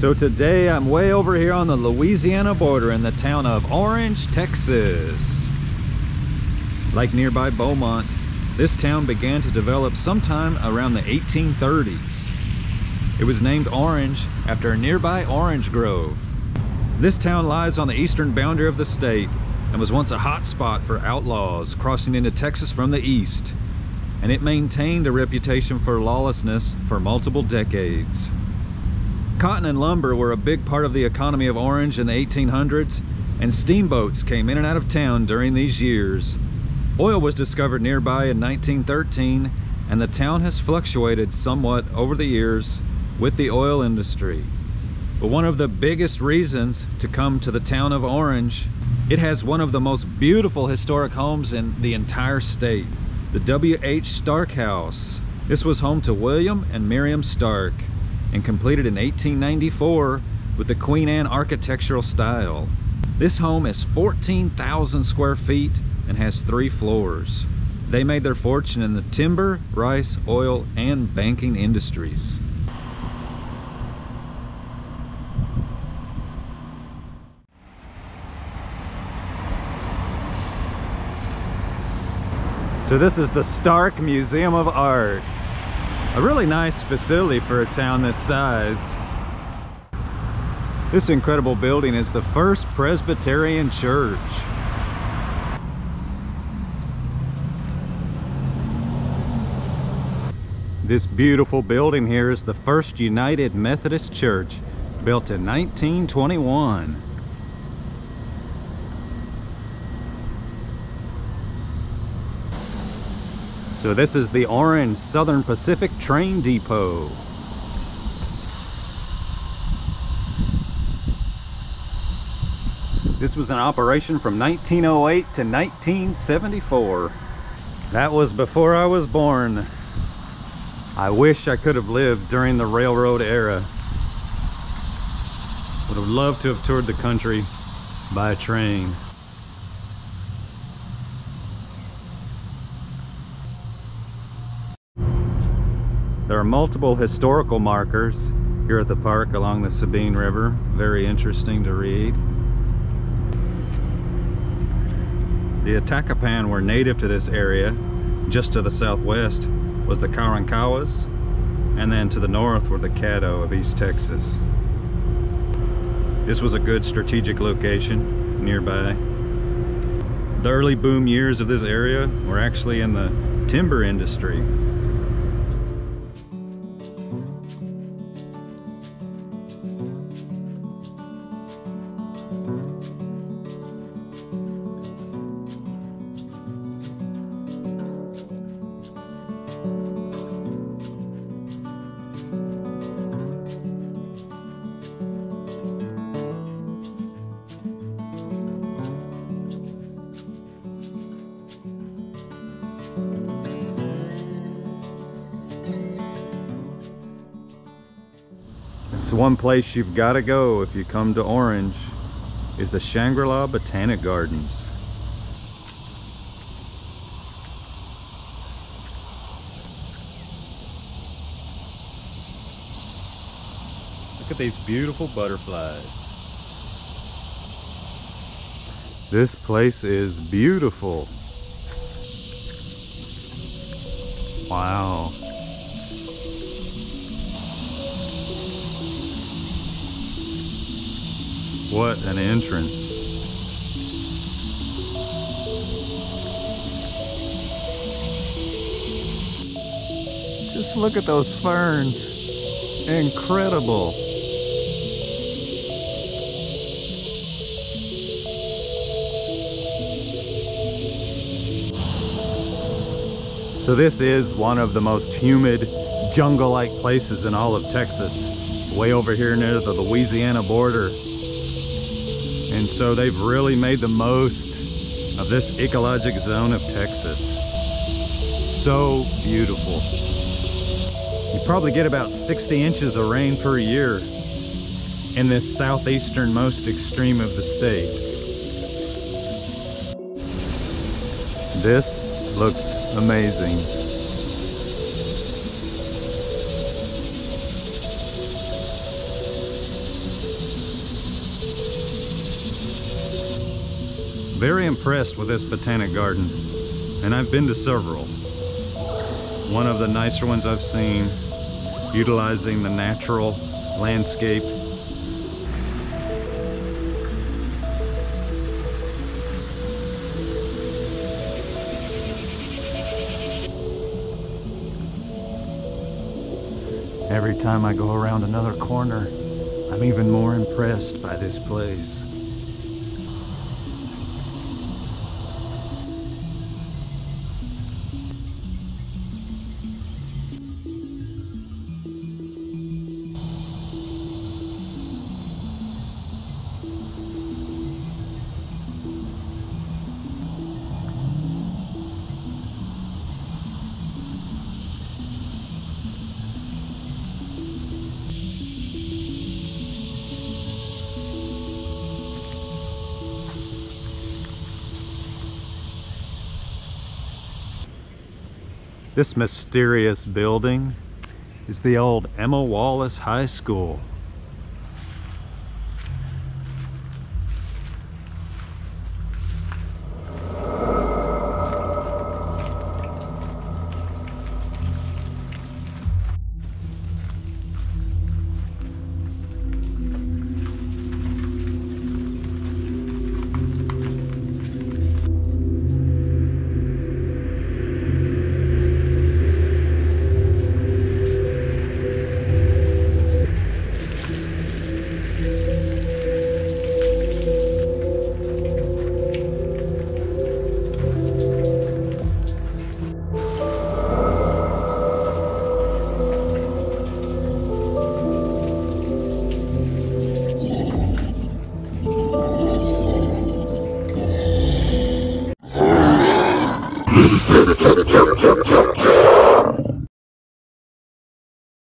So today I'm way over here on the Louisiana border in the town of Orange, Texas. Like nearby Beaumont, this town began to develop sometime around the 1830s. It was named Orange after a nearby orange grove. This town lies on the eastern boundary of the state and was once a hot spot for outlaws crossing into Texas from the east. And it maintained a reputation for lawlessness for multiple decades. Cotton and lumber were a big part of the economy of Orange in the 1800s, and steamboats came in and out of town during these years. Oil was discovered nearby in 1913, and the town has fluctuated somewhat over the years with the oil industry. But one of the biggest reasons to come to the town of Orange, it has one of the most beautiful historic homes in the entire state, the W.H. Stark House. This was home to William and Miriam Stark, and completed in 1894 with the Queen Anne architectural style. This home is 14,000 square feet and has 3 floors. They made their fortune in the timber, rice, oil, and banking industries. So this is the Stark Museum of Art. A really nice facility for a town this size. This incredible building is the First Presbyterian Church. This beautiful building here is the First United Methodist Church, built in 1921. So this is the Orange Southern Pacific Train Depot. This was in operation from 1908 to 1974. That was before I was born. I wish I could have lived during the railroad era. Would have loved to have toured the country by train. There are multiple historical markers here at the park along the Sabine River. Very interesting to read. The Atakapan were native to this area. Just to the southwest was the Karankawas, and then to the north were the Caddo of East Texas. This was a good strategic location nearby. The early boom years of this area were actually in the timber industry. One place you've got to go if you come to Orange is the Shangri-La Botanic Gardens. Look at these beautiful butterflies. This place is beautiful. Wow. What an entrance. Just look at those ferns. Incredible. So this is one of the most humid, jungle-like places in all of Texas, way over here near the Louisiana border. And so they've really made the most of this ecologic zone of Texas. So beautiful. You probably get about 60 inches of rain per year in this southeasternmost extreme of the state. This looks amazing. Very impressed with this botanic garden, and I've been to several. One of the nicer ones I've seen, utilizing the natural landscape. Every time I go around another corner, I'm even more impressed by this place. This mysterious building is the old Emma Wallace High School.